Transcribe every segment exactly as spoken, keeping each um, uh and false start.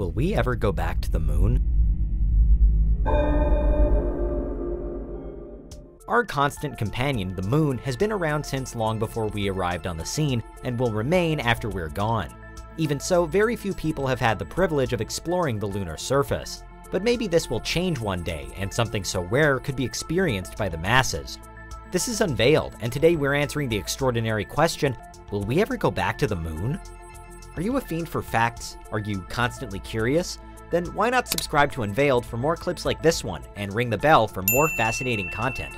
Will we ever go back to the moon? Our constant companion, the moon, has been around since long before we arrived on the scene, and will remain after we're gone. Even so, very few people have had the privilege of exploring the lunar surface. But maybe this will change one day, and something so rare could be experienced by the masses. This is Unveiled, and today we're answering the extraordinary question, will we ever go back to the moon? Are you a fiend for facts? Are you constantly curious? Then why not subscribe to Unveiled for more clips like this one, and ring the bell for more fascinating content.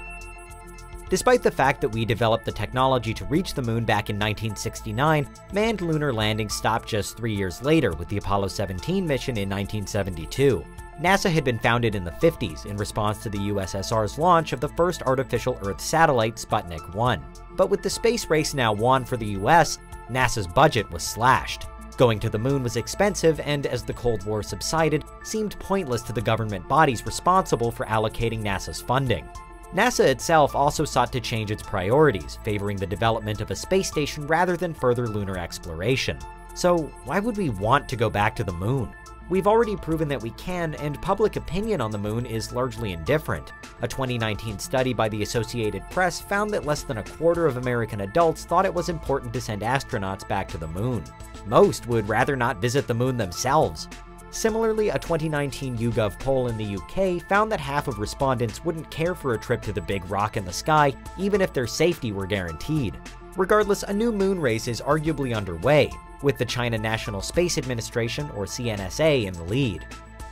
Despite the fact that we developed the technology to reach the moon back in nineteen sixty-nine, manned lunar landings stopped just three years later with the Apollo seventeen mission in nineteen seventy-two. NASA had been founded in the fifties in response to the U S S R's launch of the first artificial Earth satellite, Sputnik one. But with the space race now won for the U S, NASA's budget was slashed. Going to the moon was expensive and, as the Cold War subsided, seemed pointless to the government bodies responsible for allocating NASA's funding. NASA itself also sought to change its priorities, favoring the development of a space station rather than further lunar exploration. So why would we want to go back to the moon? We've already proven that we can, and public opinion on the moon is largely indifferent. A twenty nineteen study by the Associated Press found that less than a quarter of American adults thought it was important to send astronauts back to the moon. Most would rather not visit the moon themselves. Similarly, a twenty nineteen YouGov poll in the U K found that half of respondents wouldn't care for a trip to the big rock in the sky, even if their safety were guaranteed. Regardless, a new moon race is arguably underway, with the China National Space Administration, or C N S A, in the lead.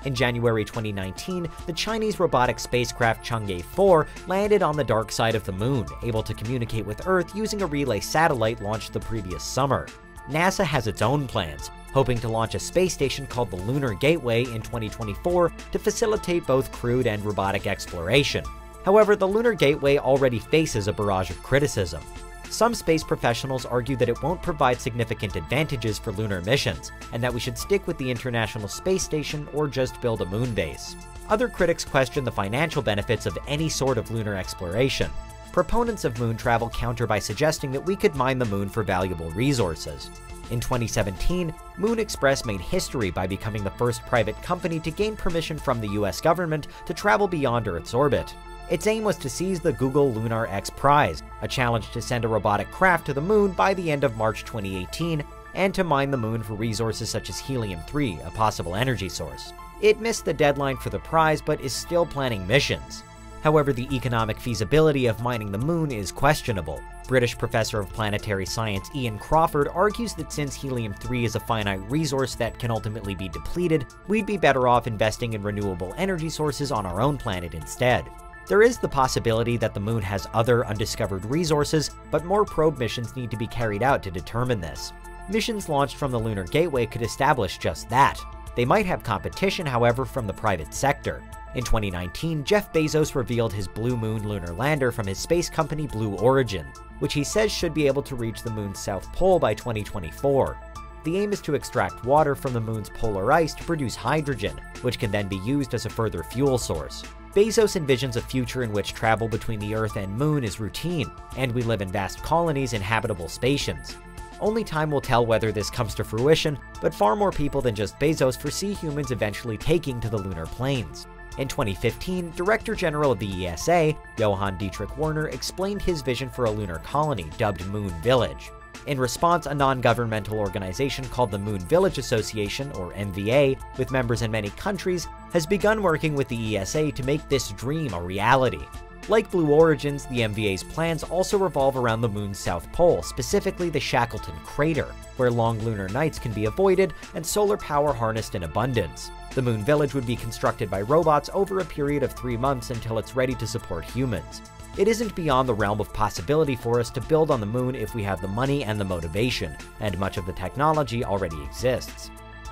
In January twenty nineteen, the Chinese robotic spacecraft Chang'e four landed on the dark side of the moon, able to communicate with Earth using a relay satellite launched the previous summer. NASA has its own plans, hoping to launch a space station called the Lunar Gateway in twenty twenty-four to facilitate both crewed and robotic exploration. However, the Lunar Gateway already faces a barrage of criticism. Some space professionals argue that it won't provide significant advantages for lunar missions, and that we should stick with the International Space Station or just build a moon base. Other critics question the financial benefits of any sort of lunar exploration. Proponents of moon travel counter by suggesting that we could mine the moon for valuable resources. In twenty seventeen, Moon Express made history by becoming the first private company to gain permission from the U S government to travel beyond Earth's orbit. Its aim was to seize the Google Lunar X Prize, a challenge to send a robotic craft to the moon by the end of March twenty eighteen, and to mine the moon for resources such as helium three, a possible energy source. It missed the deadline for the prize, but is still planning missions. However, the economic feasibility of mining the moon is questionable. British professor of planetary science Ian Crawford argues that since helium three is a finite resource that can ultimately be depleted, we'd be better off investing in renewable energy sources on our own planet instead. There is the possibility that the moon has other undiscovered resources, but more probe missions need to be carried out to determine this. Missions launched from the Lunar Gateway could establish just that. They might have competition, however, from the private sector. In twenty nineteen, Jeff Bezos revealed his Blue Moon lunar lander from his space company Blue Origin, which he says should be able to reach the moon's south pole by twenty twenty-four. The aim is to extract water from the moon's polar ice to produce hydrogen, which can then be used as a further fuel source. Bezos envisions a future in which travel between the Earth and moon is routine, and we live in vast colonies in habitable stations. Only time will tell whether this comes to fruition, but far more people than just Bezos foresee humans eventually taking to the lunar plains. In twenty fifteen, Director General of the E S A, Johann Dietrich Warner, explained his vision for a lunar colony dubbed Moon Village. In response, a non-governmental organization called the Moon Village Association, or M V A, with members in many countries, has begun working with the E S A to make this dream a reality. Like Blue Origin's, the M V A's plans also revolve around the moon's south pole, specifically the Shackleton Crater, where long lunar nights can be avoided and solar power harnessed in abundance. The Moon Village would be constructed by robots over a period of three months until it's ready to support humans. It isn't beyond the realm of possibility for us to build on the moon if we have the money and the motivation, and much of the technology already exists.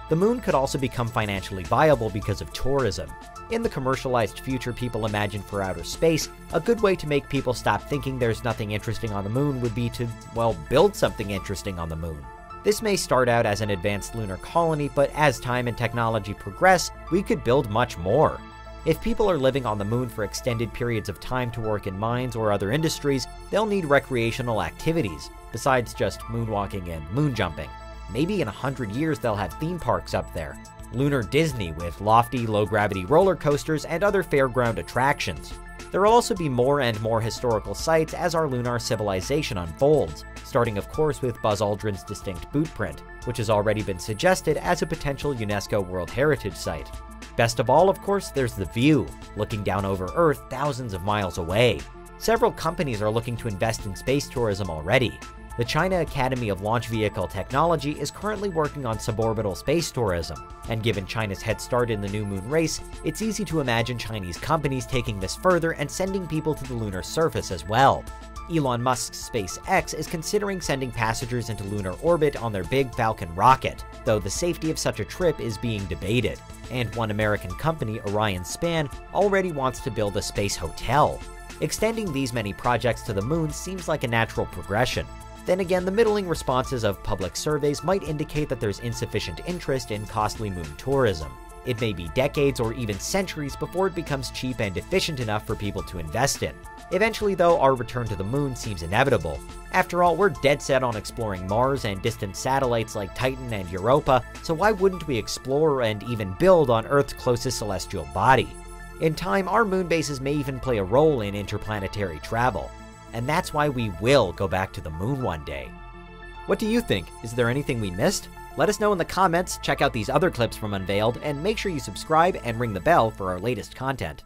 The moon could also become financially viable because of tourism. In the commercialized future people imagine for outer space, a good way to make people stop thinking there's nothing interesting on the moon would be to, well, build something interesting on the moon. This may start out as an advanced lunar colony, but as time and technology progress, we could build much more. If people are living on the moon for extended periods of time to work in mines or other industries, they'll need recreational activities, besides just moonwalking and moon jumping. Maybe in a hundred years they'll have theme parks up there. Lunar Disney with lofty, low-gravity roller coasters and other fairground attractions. There will also be more and more historical sites as our lunar civilization unfolds, starting of course with Buzz Aldrin's distinct bootprint, which has already been suggested as a potential UNESCO World Heritage Site. Best of all, of course, there's the view, looking down over Earth thousands of miles away. Several companies are looking to invest in space tourism already. The China Academy of Launch Vehicle Technology is currently working on suborbital space tourism, and given China's head start in the new moon race, it's easy to imagine Chinese companies taking this further and sending people to the lunar surface as well. Elon Musk's SpaceX is considering sending passengers into lunar orbit on their Big Falcon rocket, though the safety of such a trip is being debated, and one American company, Orion Span, already wants to build a space hotel. Extending these many projects to the moon seems like a natural progression. Then again, the middling responses of public surveys might indicate that there's insufficient interest in costly moon tourism. It may be decades or even centuries before it becomes cheap and efficient enough for people to invest in. Eventually, though, our return to the moon seems inevitable. After all, we're dead set on exploring Mars and distant satellites like Titan and Europa, so why wouldn't we explore and even build on Earth's closest celestial body? In time, our moon bases may even play a role in interplanetary travel. And that's why we will go back to the moon one day. What do you think? Is there anything we missed? Let us know in the comments, check out these other clips from Unveiled, and make sure you subscribe and ring the bell for our latest content.